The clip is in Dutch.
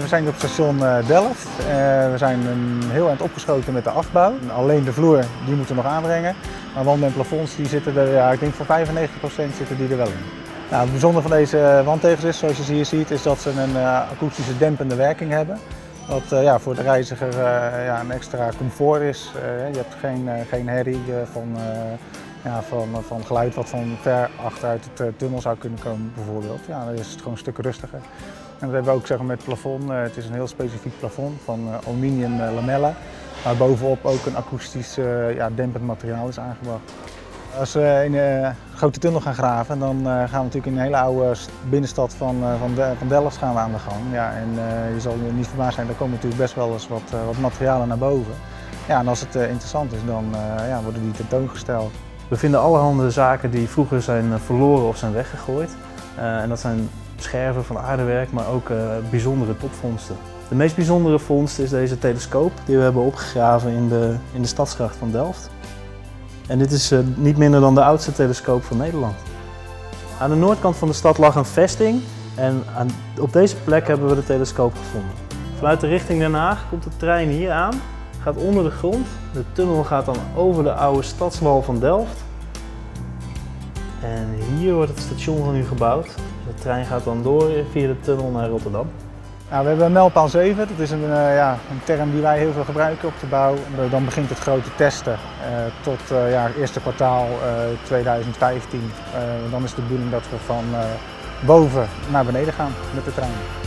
We zijn op station Delft. We zijn een heel eind opgeschoten met de afbouw. Alleen de vloer die moeten we nog aanbrengen. Maar wanden en plafonds die zitten er, ja, ik denk voor 95% zitten die er wel in. Nou, het bijzondere van deze wandtegels is, zoals je hier ziet, is dat ze een akoestische dempende werking hebben. Wat ja, voor de reiziger een extra comfort is. Je hebt geen herrie van geluid wat van ver achteruit het tunnel zou kunnen komen bijvoorbeeld. Ja, dan is het gewoon een stuk rustiger. En dat hebben we ook zeg maar, met het plafond. Het is een heel specifiek plafond van aluminium lamellen. Maar bovenop ook een akoestisch dempend materiaal is aangebracht. Als we in de grote tunnel gaan graven, dan gaan we natuurlijk in een hele oude binnenstad van Delft gaan we aan de gang. Ja, en je zal niet verbaasd zijn, er komen natuurlijk best wel eens wat materialen naar boven. Ja, en als het interessant is, dan worden die tentoongesteld. We vinden allerhande zaken die vroeger zijn verloren of zijn weggegooid. En dat zijn scherven van aardewerk, maar ook bijzondere topvondsten. De meest bijzondere vondst is deze telescoop die we hebben opgegraven in de stadsgracht van Delft. En dit is niet minder dan de oudste telescoop van Nederland. Aan de noordkant van de stad lag een vesting en op deze plek hebben we de telescoop gevonden. Vanuit de richting Den Haag komt de trein hier aan, gaat onder de grond. De tunnel gaat dan over de oude stadswal van Delft. En hier wordt het station van nu gebouwd. De trein gaat dan door via de tunnel naar Rotterdam. Nou, we hebben een mijlpaal 7, dat is een term die wij heel veel gebruiken op de bouw. Dan begint het grote testen tot het eerste kwartaal 2015. Dan is de bedoeling dat we van boven naar beneden gaan met de trein.